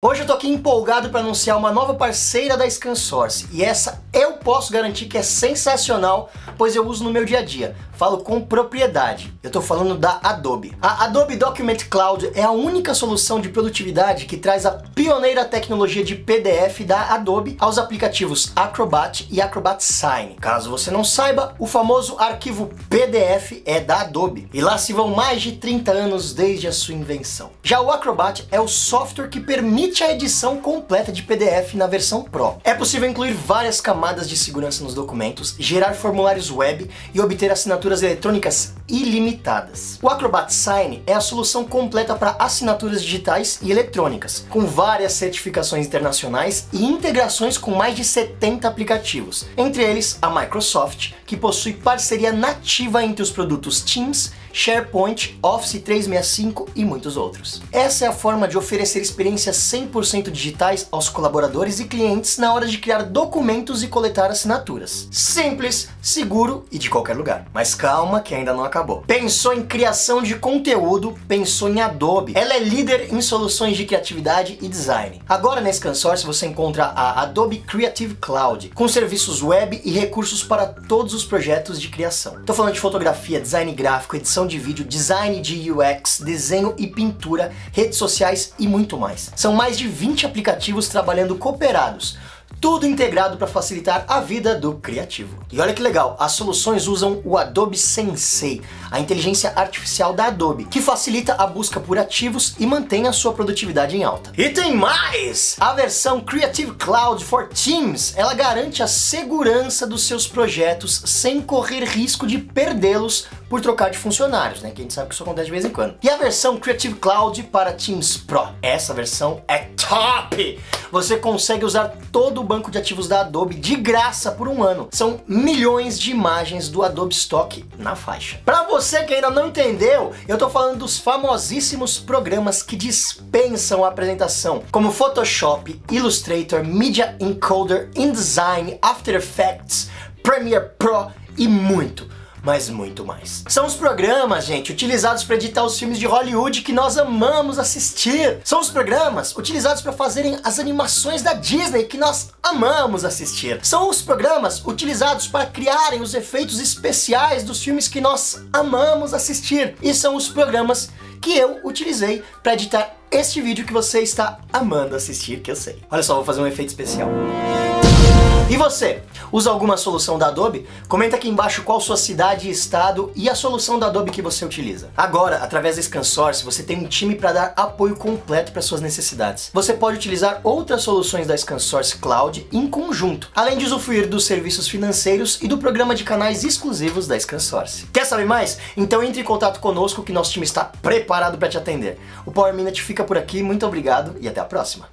Hoje eu tô aqui empolgado para anunciar uma nova parceira da Scansource, e essa eu posso garantir que é sensacional, pois eu uso no meu dia a dia, falo com propriedade. Eu tô falando da Adobe. A Adobe Document Cloud é a única solução de produtividade que traz a pioneira tecnologia de PDF da Adobe aos aplicativos Acrobat e Acrobat Sign. Caso você não saiba, o famoso arquivo PDF é da Adobe, e lá se vão mais de 30 anos desde a sua invenção. Já o Acrobat é o software que permite a edição completa de PDF na versão Pro. É possível incluir várias camadas de segurança nos documentos, gerar formulários web e obter assinaturas eletrônicas ilimitadas. O Acrobat Sign é a solução completa para assinaturas digitais e eletrônicas, com várias certificações internacionais e integrações com mais de 70 aplicativos, entre eles a Microsoft, que possui parceria nativa entre os produtos Teams, SharePoint, Office 365 e muitos outros. Essa é a forma de oferecer experiências 100% digitais aos colaboradores e clientes na hora de criar documentos e coletar assinaturas. Simples, seguro e de qualquer lugar. Mas calma que ainda não acabou. Pensou em criação de conteúdo? Pensou em Adobe. Ela é líder em soluções de criatividade e design. Agora na Scansource você encontra a Adobe Creative Cloud, com serviços web e recursos para todos os projetos de criação. Tô falando de fotografia, design gráfico, edição de vídeo, design de UX, desenho e pintura, redes sociais e muito mais. São mais de 20 aplicativos trabalhando cooperados, tudo integrado para facilitar a vida do criativo. E olha que legal, as soluções usam o Adobe Sensei, a inteligência artificial da Adobe, que facilita a busca por ativos e mantém a sua produtividade em alta. E tem mais! A versão Creative Cloud for Teams, ela garante a segurança dos seus projetos sem correr risco de perdê-los por trocar de funcionários, né? Que a gente sabe que isso acontece de vez em quando. E a versão Creative Cloud para Teams Pro, essa versão é top! Você consegue usar todo o banco de ativos da Adobe de graça por um ano. São milhões de imagens do Adobe Stock na faixa. Para você que ainda não entendeu, eu tô falando dos famosíssimos programas que dispensam a apresentação, como Photoshop, Illustrator, Media Encoder, InDesign, After Effects, Premiere Pro e muito, mas muito mais. São os programas, gente, utilizados para editar os filmes de Hollywood que nós amamos assistir. São os programas utilizados para fazerem as animações da Disney que nós amamos assistir. São os programas utilizados para criarem os efeitos especiais dos filmes que nós amamos assistir. E são os programas que eu utilizei para editar este vídeo que você está amando assistir, que eu sei. Olha só, vou fazer um efeito especial. E você, usa alguma solução da Adobe? Comenta aqui embaixo qual sua cidade e estado e a solução da Adobe que você utiliza. Agora, através da Scansource, você tem um time para dar apoio completo para suas necessidades. Você pode utilizar outras soluções da Scansource Cloud em conjunto, além de usufruir dos serviços financeiros e do programa de canais exclusivos da Scansource. Quer saber mais? Então entre em contato conosco que nosso time está preparado para te atender. O Power Minute fica por aqui, muito obrigado e até a próxima.